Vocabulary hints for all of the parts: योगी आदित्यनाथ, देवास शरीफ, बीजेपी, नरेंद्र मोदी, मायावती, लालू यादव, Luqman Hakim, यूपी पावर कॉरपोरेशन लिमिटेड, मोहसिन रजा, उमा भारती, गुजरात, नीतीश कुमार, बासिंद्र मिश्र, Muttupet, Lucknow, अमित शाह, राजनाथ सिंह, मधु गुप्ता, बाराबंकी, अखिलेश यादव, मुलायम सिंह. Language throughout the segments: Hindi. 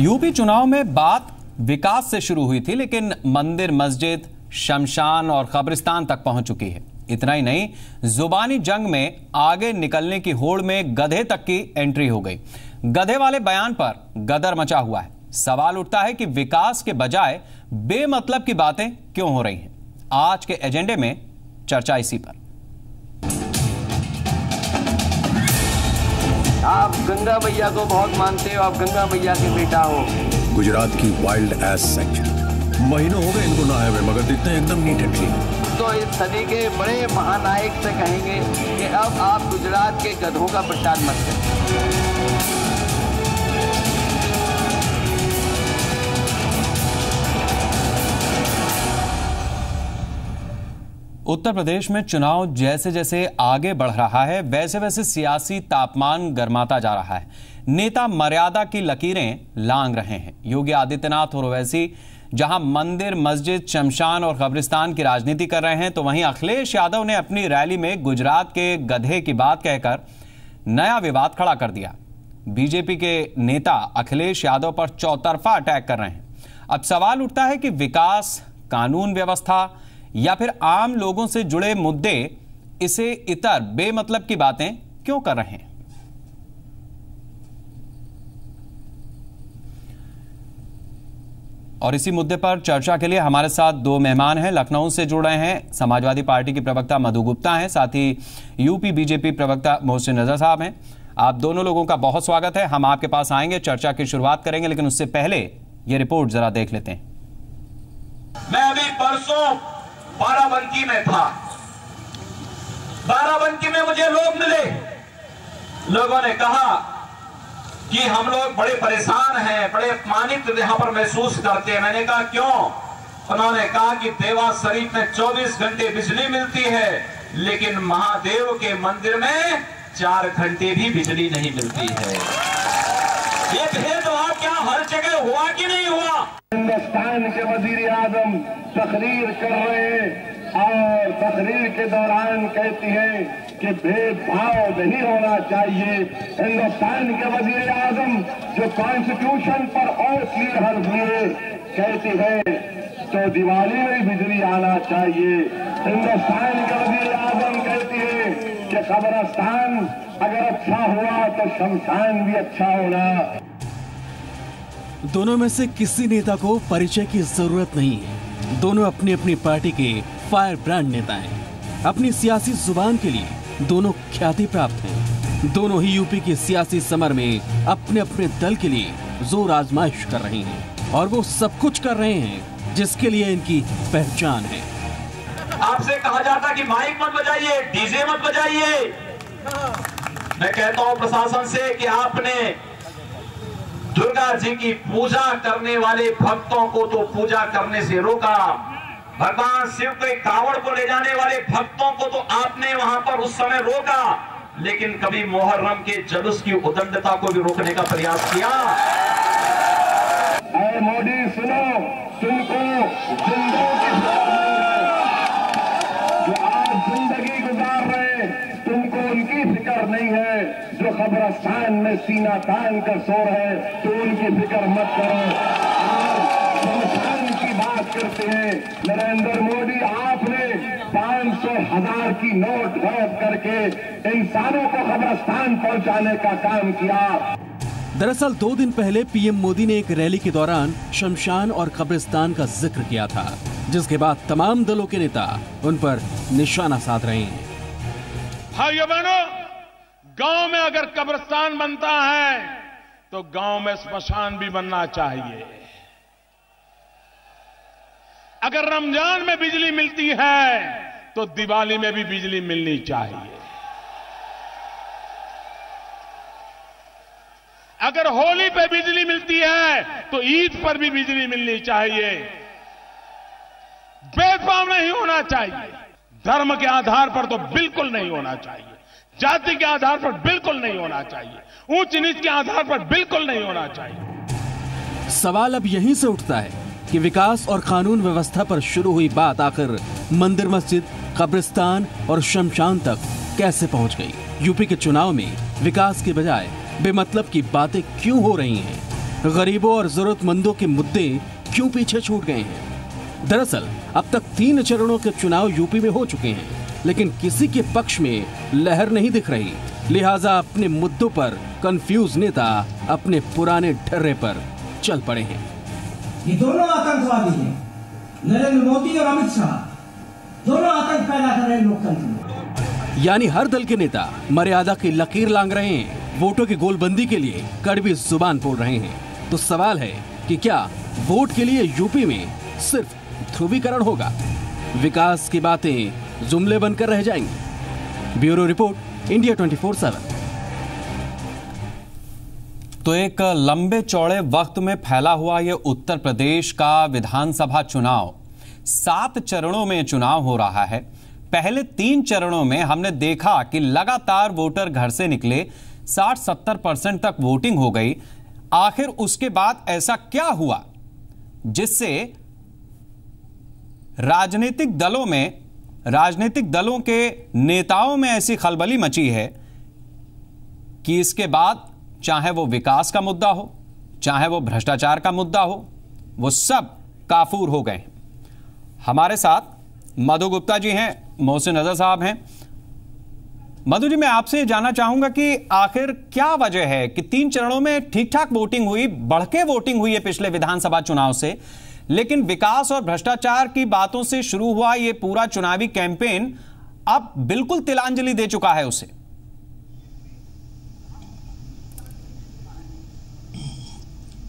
यूपी चुनाव में बात विकास से शुरू हुई थी, लेकिन मंदिर, मस्जिद, शमशान और कब्रिस्तान तक पहुंच चुकी है। इतना ही नहीं, जुबानी जंग में आगे निकलने की होड़ में गधे तक की एंट्री हो गई। गधे वाले बयान पर गदर मचा हुआ है। सवाल उठता है कि विकास के बजाय बेमतलब की बातें क्यों हो रही हैं? आज के एजेंडे में चर्चा इसी पर। आप गंगा मैया को बहुत मानते हो, आप गंगा मैया के बेटा हो। गुजरात की वाइल्ड एस सेक्शन, महीनों हो गए इनको ना आए हुए, मगर दिखते हैं एकदम नीट एंड क्लीन। तो इस सदी के बड़े महानायक से कहेंगे कि अब आप गुजरात के गधों का प्रचार मत करें। उत्तर प्रदेश में चुनाव जैसे जैसे आगे बढ़ रहा है, वैसे वैसे सियासी तापमान गर्माता जा रहा है। नेता मर्यादा की लकीरें लांग रहे हैं। योगी आदित्यनाथ और वैसी जहां मंदिर, मस्जिद, शमशान और कब्रिस्तान की राजनीति कर रहे हैं, तो वहीं अखिलेश यादव ने अपनी रैली में गुजरात के गधे की बात कहकर नया विवाद खड़ा कर दिया। बीजेपी के नेता अखिलेश यादव पर चौतरफा अटैक कर रहे हैं। अब सवाल उठता है कि विकास, कानून व्यवस्था या फिर आम लोगों से जुड़े मुद्दे, इसे इतर बेमतलब की बातें क्यों कर रहे हैं? और इसी मुद्दे पर चर्चा के लिए हमारे साथ दो मेहमान हैं। लखनऊ से जुड़ रहे हैं, समाजवादी पार्टी की प्रवक्ता मधु गुप्ता हैं, साथ ही यूपी बीजेपी प्रवक्ता मोहसिन रजा साहब हैं। आप दोनों लोगों का बहुत स्वागत है। हम आपके पास आएंगे, चर्चा की शुरुआत करेंगे, लेकिन उससे पहले ये रिपोर्ट जरा देख लेते हैं। मैं अभी परसों बाराबंकी में था। बाराबंकी में मुझे लोग मिले, लोगों ने कहा कि हम लोग बड़े परेशान हैं, बड़े अपमानित यहाँ पर महसूस करते हैं। मैंने कहा क्यों? उन्होंने कहा कि देवास शरीफ में 24 घंटे बिजली मिलती है, लेकिन महादेव के मंदिर में 4 घंटे भी बिजली नहीं मिलती है। ये भेदभाव क्या हर जगह हुआ कि नहीं हुआ? हिंदुस्तान के वजीर आजम तकरीर कर रहे हैं और तकरीर के दौरान कहती है कि भेदभाव नहीं होना चाहिए। हिंदुस्तान के वजीर आजम जो कॉन्स्टिट्यूशन पर और क्लियर हुए, कहती है तो दिवाली में बिजली आना चाहिए। हिंदुस्तान के वजीर आजम कहती है कि कब्रिस्तान अगर अच्छा हुआ तो शमशान भी अच्छा होगा। दोनों में से किसी नेता को परिचय की जरूरत नहीं है। दोनों अपनी अपनी पार्टी के फायर ब्रांड नेता हैं। अपनी सियासी जुबान के लिए दोनों ख्याति प्राप्त हैं। दोनों ही यूपी की सियासी समर में अपने अपने दल के लिए जोर आजमाइश कर रहे हैं और वो सब कुछ कर रहे हैं जिसके लिए इनकी पहचान है। आपसे कहा जाता कि माइक मत बजाइए, डीजे मत बजाइए। मैं कहता हूँ प्रशासन से कि आपने दुर्गा जी की पूजा करने वाले भक्तों को तो पूजा करने से रोका, भगवान शिव के कावड़ को ले जाने वाले भक्तों को तो आपने वहां पर उस समय रोका, लेकिन कभी मोहर्रम के जुलूस की उदंडता को भी रोकने का प्रयास किया? अरे मोदी सुनो, तुमको जो आज जिंदगी गुजार रहे, तुमको उनकी फिक्र नहीं है जो कब्रिस्तान में सीना तान कर सो रहे, तो उनकी फिक्र मत करो। करते हैं नरेंद्र मोदी, आपने 500,000 की नोट गायब करके इंसानों को कब्रिस्तान पहुंचाने का काम किया। दरअसल 2 दिन पहले पीएम मोदी ने एक रैली के दौरान शमशान और कब्रिस्तान का जिक्र किया था, जिसके बाद तमाम दलों के नेता उन पर निशाना साध रहे हैं। भाइयों बहनों, गांव में अगर कब्रिस्तान बनता है तो गांव में स्मशान भी बनना चाहिए। अगर रमजान में बिजली मिलती है तो दिवाली में भी बिजली मिलनी चाहिए। अगर होली पे बिजली मिलती है तो ईद पर भी बिजली मिलनी चाहिए। भेदभाव नहीं होना चाहिए। धर्म के आधार पर तो बिल्कुल नहीं होना चाहिए, जाति के आधार पर बिल्कुल नहीं होना चाहिए, ऊंच नीच के आधार पर बिल्कुल नहीं होना चाहिए। सवाल अब यहीं से उठता है कि विकास और कानून व्यवस्था पर शुरू हुई बात आखिर मंदिर, मस्जिद, कब्रिस्तान और शमशान तक कैसे पहुंच गई? यूपी के चुनाव में विकास के बजाय बेमतलब की बातें क्यों हो रही हैं? गरीबों और जरूरतमंदों के मुद्दे क्यों पीछे छूट गए हैं। दरअसल अब तक 3 चरणों के चुनाव यूपी में हो चुके हैं, लेकिन किसी के पक्ष में लहर नहीं दिख रही। लिहाजा अपने मुद्दों पर कंफ्यूज नेता अपने पुराने ढर्रे पर चल पड़े हैं। ये दोनों आतंकवादी हैं, नरेंद्र मोदी और अमित शाह, दोनों आतंक पैदा कर रहे हैं लोकतंत्र में। यानी हर दल के नेता मर्यादा की लकीर लांग रहे हैं, वोटों की गोलबंदी के लिए कड़वी जुबान बोल रहे हैं। तो सवाल है कि क्या वोट के लिए यूपी में सिर्फ ध्रुवीकरण होगा? विकास की बातें जुमले बनकर रह जाएंगी। Bureau report, India 24/7। तो एक लंबे चौड़े वक्त में फैला हुआ यह उत्तर प्रदेश का विधानसभा चुनाव 7 चरणों में चुनाव हो रहा है। पहले 3 चरणों में हमने देखा कि लगातार वोटर घर से निकले, 60-70% तक वोटिंग हो गई। आखिर उसके बाद ऐसा क्या हुआ जिससे राजनीतिक दलों के नेताओं में ऐसी खलबली मची है कि इसके बाद चाहे वो विकास का मुद्दा हो, चाहे वो भ्रष्टाचार का मुद्दा हो, वो सब काफूर हो गए। हमारे साथ मधु गुप्ता जी हैं, मोहसिन रजा साहब हैं। मधु जी, मैं आपसे जानना चाहूंगा कि आखिर क्या वजह है कि 3 चरणों में ठीक ठाक वोटिंग हुई, बढ़ के वोटिंग हुई है पिछले विधानसभा चुनाव से, लेकिन विकास और भ्रष्टाचार की बातों से शुरू हुआ ये पूरा चुनावी कैंपेन अब बिल्कुल तिलांजलि दे चुका है उसे।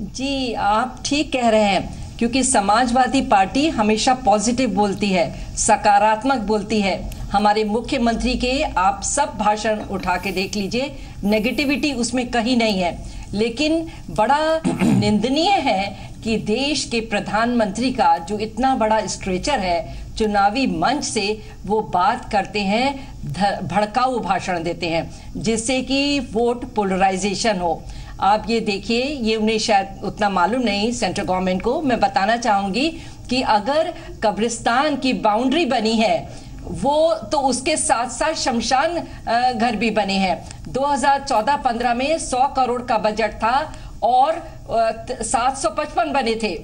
जी, आप ठीक कह रहे हैं, क्योंकि समाजवादी पार्टी हमेशा पॉजिटिव बोलती है, सकारात्मक बोलती है। हमारे मुख्यमंत्री के आप सब भाषण उठा के देख लीजिए, नेगेटिविटी उसमें कहीं नहीं है। लेकिन बड़ा निंदनीय है कि देश के प्रधानमंत्री का जो इतना बड़ा स्ट्रेचर है, चुनावी मंच से वो बात करते हैं, भड़काऊ भाषण देते हैं, जिससे कि वोट पोलराइजेशन हो। आप ये देखिए, ये उन्हें शायद उतना मालूम नहीं, सेंट्रल गवर्नमेंट को मैं बताना चाहूंगी कि अगर कब्रिस्तान की बाउंड्री बनी है वो तो उसके साथ साथ शमशान घर भी बने हैं। 2014-15 में 100 करोड़ का बजट था और 755 बने थे।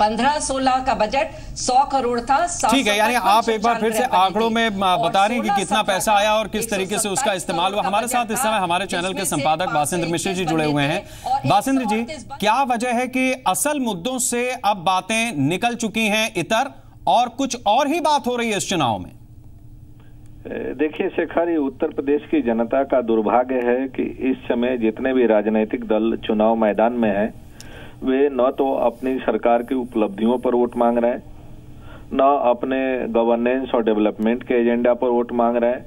15-16 का बजट 100 करोड़ था। ठीक है, यानी आप एक बार फिर से आंकड़ों में बता रहे हैं कि कितना पैसा आया और किस तरीके से उसका इस्तेमाल हुआ। हमारे साथ इस समय हमारे चैनल के संपादक बासिंद्र मिश्र जी जुड़े हुए हैं। बासिंद्र जी, क्या वजह है कि असल मुद्दों से अब बातें निकल चुकी हैं इतर और कुछ और ही बात हो रही है इस चुनाव में? देखिए शेखर, ये उत्तर प्रदेश की जनता का दुर्भाग्य है कि इस समय जितने भी राजनीतिक दल चुनाव मैदान में हैं, वे न तो अपनी सरकार की उपलब्धियों पर वोट मांग रहे हैं, न अपने गवर्नेंस और डेवलपमेंट के एजेंडा पर वोट मांग रहे हैं।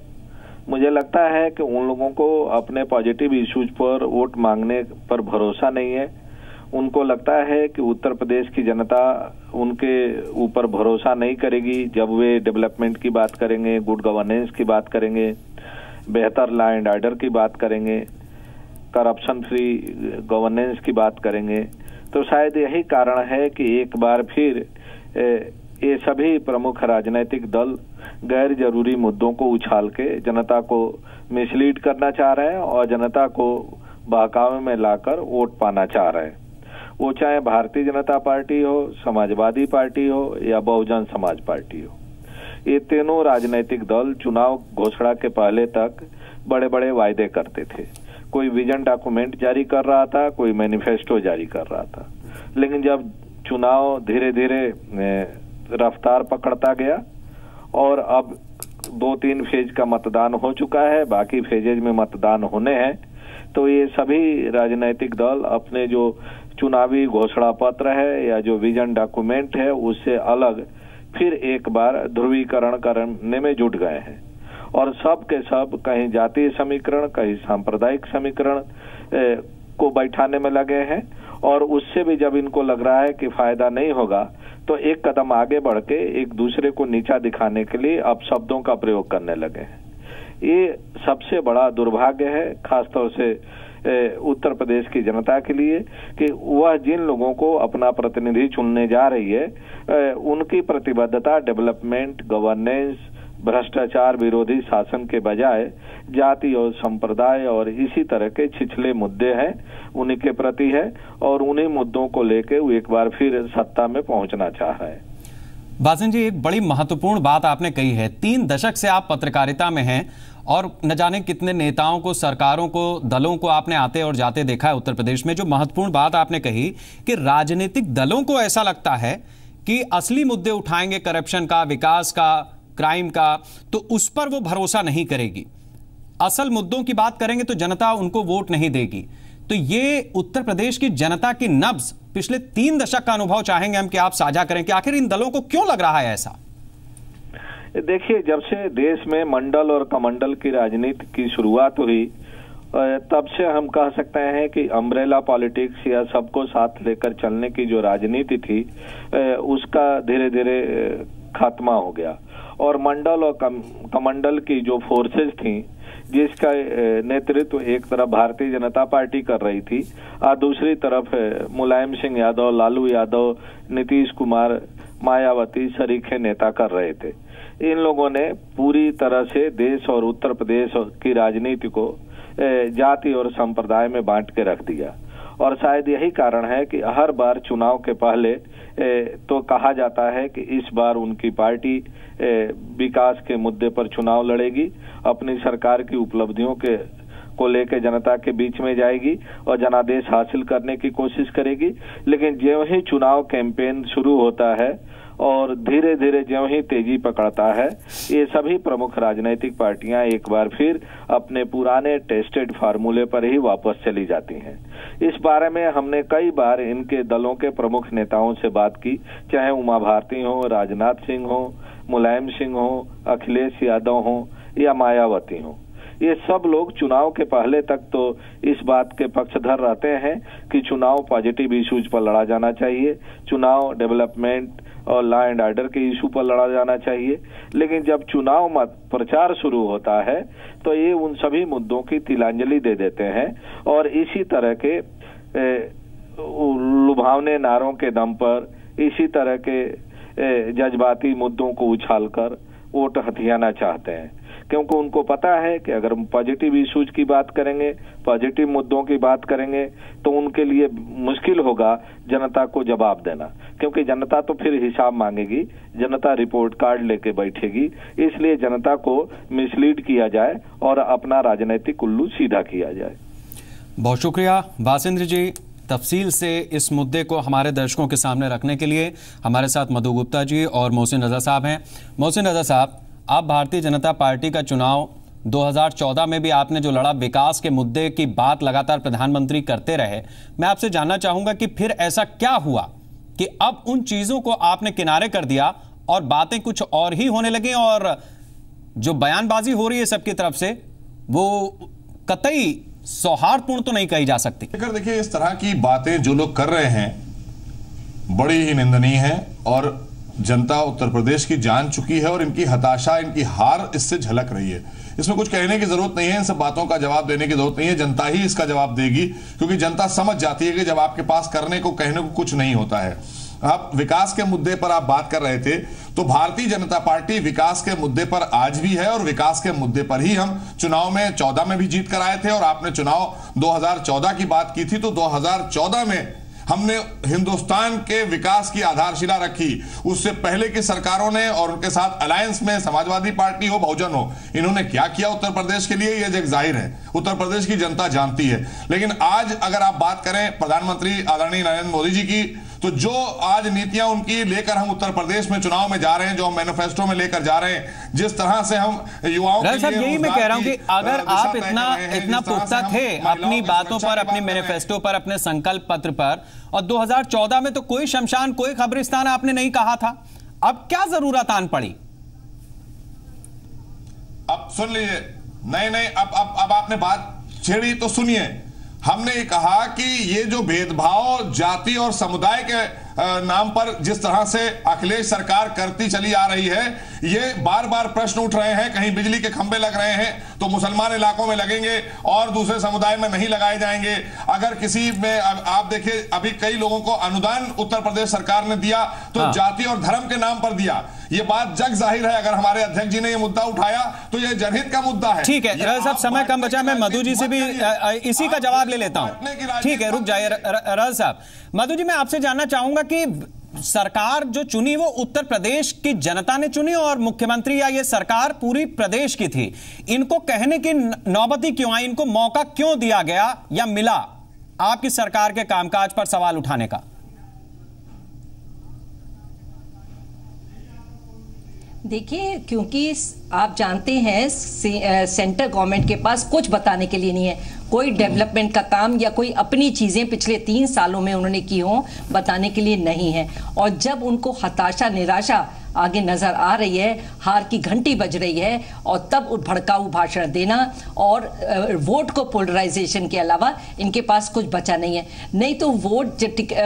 मुझे लगता है कि उन लोगों को अपने पॉजिटिव इश्यूज पर वोट मांगने पर भरोसा नहीं है। उनको लगता है कि उत्तर प्रदेश की जनता उनके ऊपर भरोसा नहीं करेगी जब वे डेवलपमेंट की बात करेंगे, गुड गवर्नेंस की बात करेंगे, बेहतर लॉ एंड ऑर्डर की बात करेंगे, करप्शन फ्री गवर्नेंस की बात करेंगे। तो शायद यही कारण है कि एक बार फिर ये सभी प्रमुख राजनीतिक दल गैर जरूरी मुद्दों को उछाल के जनता को मिसलीड करना चाह रहे हैं और जनता को बहकावे में लाकर वोट पाना चाह रहे हैं। वो चाहे भारतीय जनता पार्टी हो, समाजवादी पार्टी हो या बहुजन समाज पार्टी हो, ये तीनों राजनीतिक दल चुनाव घोषणा के पहले तक बड़े बड़े वायदे करते थे। कोई विजन डॉक्यूमेंट जारी कर रहा था, कोई मैनिफेस्टो जारी कर रहा था, लेकिन जब चुनाव धीरे धीरे रफ्तार पकड़ता गया और अब 2-3 फेज का मतदान हो चुका है, बाकी फेजेज में मतदान होने हैं, तो ये सभी राजनीतिक दल अपने जो चुनावी घोषणा पत्र है या जो विजन डॉक्यूमेंट है उससे अलग फिर एक बार ध्रुवीकरण करने में जुट गए हैं और सब के सब कहीं जातीय समीकरण, कहीं सांप्रदायिक समीकरण को बैठाने में लगे हैं। और उससे भी जब इनको लग रहा है कि फायदा नहीं होगा तो एक कदम आगे बढ़ के एक दूसरे को नीचा दिखाने के लिए अब शब्दों का प्रयोग करने लगे हैं। ये सबसे बड़ा दुर्भाग्य है खासतौर से उत्तर प्रदेश की जनता के लिए कि वह जिन लोगों को अपना प्रतिनिधि चुनने जा रही है उनकी प्रतिबद्धता डेवलपमेंट, गवर्नेंस, भ्रष्टाचार विरोधी शासन के बजाय जाति और संप्रदाय और इसी तरह के छिछले मुद्दे हैं उनके प्रति है और उन्हीं मुद्दों को लेकर वो एक बार फिर सत्ता में पहुंचना चाह रहा है। बासिंद्र जी, एक बड़ी महत्वपूर्ण बात आपने कही है, 3 दशक से आप पत्रकारिता में हैं और न जाने कितने नेताओं को, सरकारों को, दलों को आपने आते और जाते देखा है उत्तर प्रदेश में। जो महत्वपूर्ण बात आपने कही कि राजनीतिक दलों को ऐसा लगता है कि असली मुद्दे उठाएंगे करप्शन का, विकास का, क्राइम का, तो उस पर वो भरोसा नहीं करेगी, असल मुद्दों की बात करेंगे तो जनता उनको वोट नहीं देगी। तो ये उत्तर प्रदेश की जनता की नब्ज पिछले 3 दशक का अनुभव चाहेंगे हम कि आप साझा करें कि आखिर इन दलों को क्यों लग रहा है ऐसा। देखिए, जब से देश में मंडल और कमंडल की राजनीति की शुरुआत हुई तब से हम कह सकते हैं कि अम्ब्रेला पॉलिटिक्स या सबको साथ लेकर चलने की जो राजनीति थी उसका धीरे धीरे खात्मा हो गया और मंडल और कमंडल की जो फोर्सेस थी जिसका नेतृत्व एक तरफ भारतीय जनता पार्टी कर रही थी और दूसरी तरफ मुलायम सिंह यादव, लालू यादव, नीतीश कुमार, मायावती शरीखे नेता कर रहे थे, इन लोगों ने पूरी तरह से देश और उत्तर प्रदेश की राजनीति को जाति और संप्रदाय में बांट के रख दिया। और शायद यही कारण है कि हर बार चुनाव के पहले तो कहा जाता है कि इस बार उनकी पार्टी विकास के मुद्दे पर चुनाव लड़ेगी, अपनी सरकार की उपलब्धियों को लेकर जनता के बीच में जाएगी और जनादेश हासिल करने की कोशिश करेगी। लेकिन ज्यों ही चुनाव कैंपेन शुरू होता है और धीरे धीरे ज्यों ही तेजी पकड़ता है, ये सभी प्रमुख राजनीतिक पार्टियां एक बार फिर अपने पुराने टेस्टेड फार्मूले पर ही वापस चली जाती हैं। इस बारे में हमने कई बार इनके दलों के प्रमुख नेताओं से बात की, चाहे उमा भारती हो, राजनाथ सिंह हो, मुलायम सिंह हो, अखिलेश यादव हो या मायावती हो, ये सब लोग चुनाव के पहले तक तो इस बात के पक्षधर रहते हैं कि चुनाव पॉजिटिव इश्यूज पर लड़ा जाना चाहिए, चुनाव डेवलपमेंट और लॉ एंड ऑर्डर के इशू पर लड़ा जाना चाहिए। लेकिन जब चुनाव प्रचार शुरू होता है तो ये उन सभी मुद्दों की तिलांजलि दे देते हैं और इसी तरह के लुभावने नारों के दम पर, इसी तरह के जज्बाती मुद्दों को उछालकर वोट हथियाना चाहते हैं, क्योंकि उनको पता है कि अगर हम पॉजिटिव इश्यूज की बात करेंगे, पॉजिटिव मुद्दों की बात करेंगे तो उनके लिए मुश्किल होगा जनता को जवाब देना, क्योंकि जनता तो फिर हिसाब मांगेगी, जनता रिपोर्ट कार्ड लेके बैठेगी। इसलिए जनता को मिसलीड किया जाए और अपना राजनीतिक उल्लू सीधा किया जाए। बहुत शुक्रिया बासिंद्र जी, तफसील से इस मुद्दे को हमारे दर्शकों के सामने रखने के लिए। हमारे साथ मधु गुप्ता जी और मोहसिन रजा साहब हैं। मोहसिन रजा साहब, आप भारतीय जनता पार्टी का चुनाव 2014 में भी आपने जो लड़ा, विकास के मुद्दे की बात लगातार प्रधानमंत्री करते रहे। मैं आपसे जानना चाहूंगा कि फिर ऐसा क्या हुआ कि अब उन चीजों को आपने किनारे कर दिया और बातें कुछ और ही होने लगी और जो बयानबाजी हो रही है सबकी तरफ से वो कतई सौहार्दपूर्ण तो नहीं कही जा सकती। अगर देखिए, इस तरह की बातें जो लोग कर रहे हैं बड़ी ही निंदनीय है और जनता उत्तर प्रदेश की जान चुकी है और इनकी हताशा, इनकी हार इससे झलक रही है। इसमें कुछ कहने की जरूरत नहीं है, इन सब बातों का जवाब देने की जरूरत नहीं है, जनता ही इसका जवाब देगी, क्योंकि जनता समझ जाती है कि जब आपके पास करने को, कहने को कुछ नहीं होता है। आप विकास के मुद्दे पर आप बात कर रहे थे तो भारतीय जनता पार्टी विकास के मुद्दे पर आज भी है और विकास के मुद्दे पर ही हम चुनाव में 14 में भी जीत कर आए थे। और आपने चुनाव 2014 की बात की थी तो 2014 में हमने हिंदुस्तान के विकास की आधारशिला रखी। उससे पहले की सरकारों ने और उनके साथ अलायंस में समाजवादी पार्टी हो, बहुजन हो, इन्होंने क्या किया उत्तर प्रदेश के लिए, यह जाहिर है, उत्तर प्रदेश की जनता जानती है। लेकिन आज अगर आप बात करें प्रधानमंत्री आदरणीय नरेंद्र मोदी जी की, तो जो आज नीतियां उनकी लेकर हम उत्तर प्रदेश में चुनाव में जा रहे हैं, जो हम मैनिफेस्टो में लेकर जा रहे हैं, जिस तरह से हम युवाओं के लिए, यही मैं कह रहा हूं कि अगर आप इतना पुख्ता थे अपनी बातों पर, अपने मैनिफेस्टो पर, अपने संकल्प पत्र पर, और 2014 में तो कोई शमशान, कोई कब्रिस्तान आपने नहीं कहा था, अब क्या जरूरत आन पड़ी? अब सुन लीजिए, नहीं, अब आपने बात छेड़ी तो सुनिए। हमने ये कहा कि ये जो भेदभाव जाति और समुदाय के नाम पर जिस तरह से अखिलेश सरकार करती चली आ रही है, ये बार बार प्रश्न उठ रहे हैं, कहीं बिजली के खंभे लग रहे हैं तो मुसलमान इलाकों में लगेंगे और दूसरे समुदाय में नहीं लगाए जाएंगे। अगर किसी में आप देखिए अभी कई लोगों को अनुदान उत्तर प्रदेश सरकार ने दिया तो जाति और धर्म के नाम पर दिया, ये बात जग जाहिर है। अगर हमारे अध्यक्ष जी ने ये मुद्दा उठाया तो ये जनहित का मुद्दा है। ठीक है साहब, समय कम बचा, मैं मधु जी से भी इसी का जवाब ले लेता हूँ। ठीक है, रुक जाइए राज साहब। मधु जी, मैं आपसे जानना चाहूंगा कि सरकार जो चुनी वो उत्तर प्रदेश की जनता ने चुनी और मुख्यमंत्री या ये सरकार पूरी प्रदेश की थी, इनको कहने की नौबत क्यों आई, इनको मौका क्यों दिया गया या मिला आपकी सरकार के कामकाज पर सवाल उठाने का? देखिए, क्योंकि आप जानते हैं सेंटर गवर्नमेंट के पास कुछ बताने के लिए नहीं है, कोई डेवलपमेंट का काम या कोई अपनी चीज़ें पिछले 3 सालों में उन्होंने की हों बताने के लिए नहीं है। और जब उनको हताशा निराशा आगे नजर आ रही है, हार की घंटी बज रही है, और तब भड़काऊ भाषण देना और वोट को पोलराइजेशन के अलावा इनके पास कुछ बचा नहीं है। नहीं तो वोट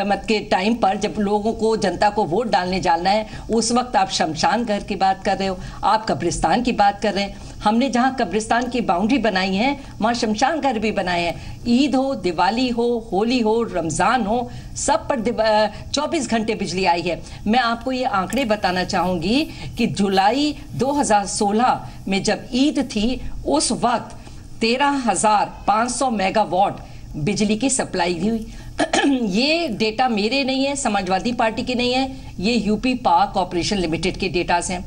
मत के टाइम पर जब लोगों को, जनता को वोट डालने जाना है, उस वक्त आप शमशान घर की बात कर रहे हो, आप कब्रिस्तान की बात कर रहे हैं। हमने जहाँ कब्रिस्तान की बाउंड्री बनाई है वहाँ शमशान घर भी बनाए हैं। ईद हो, दिवाली हो, होली हो, रमज़ान हो, सब पर 24 घंटे बिजली आई है। मैं आपको ये आंकड़े बताना चाहूँगी कि जुलाई 2016 में जब ईद थी उस वक्त 13,500 मेगावाट बिजली की सप्लाई हुई। ये डेटा मेरे नहीं है, समाजवादी पार्टी के नहीं है, ये यूपी पावर कॉरपोरेशन लिमिटेड के डेटास हैं।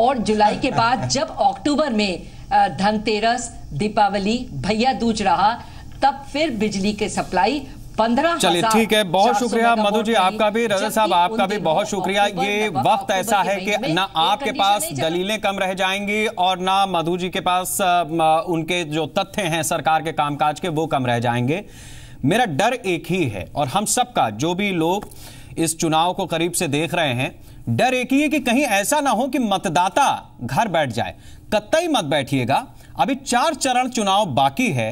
और जुलाई के बाद जब अक्टूबर में धनतेरस, दीपावली, भैया दूज रहा, तब फिर बिजली के सप्लाई 15,000। चलिए ठीक है, बहुत शुक्रिया मधु जी, आपका भी, रजा साहब आपका भी बहुत शुक्रिया। ये वक्त ऐसा है कि ना आपके पास दलीलें कम रह जाएंगी और ना मधु जी के पास उनके जो तथ्य हैं सरकार के कामकाज के वो कम रह जाएंगे। मेरा डर एक ही है और हम सबका, जो भी लोग इस चुनाव को करीब से देख रहे हैं, डर एक ही है कि कहीं ऐसा ना हो कि मतदाता घर बैठ जाए। कतई मत बैठिएगा, अभी 4 चरण चुनाव बाकी है।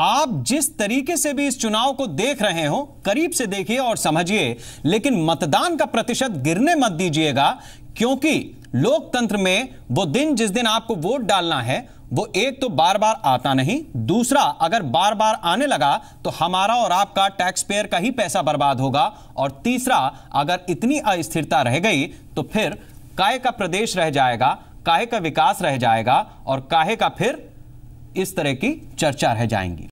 आप जिस तरीके से भी इस चुनाव को देख रहे हो करीब से देखिए और समझिए, लेकिन मतदान का प्रतिशत गिरने मत दीजिएगा, क्योंकि लोकतंत्र में वो दिन, जिस दिन आपको वोट डालना है, वो एक तो बार बार आता नहीं, दूसरा अगर बार बार आने लगा तो हमारा और आपका टैक्स पेयर का ही पैसा बर्बाद होगा, और तीसरा अगर इतनी अस्थिरता रह गई तो फिर काहे का प्रदेश रह जाएगा, काहे का विकास रह जाएगा, और काहे का फिर इस तरह की चर्चा रह जाएंगी।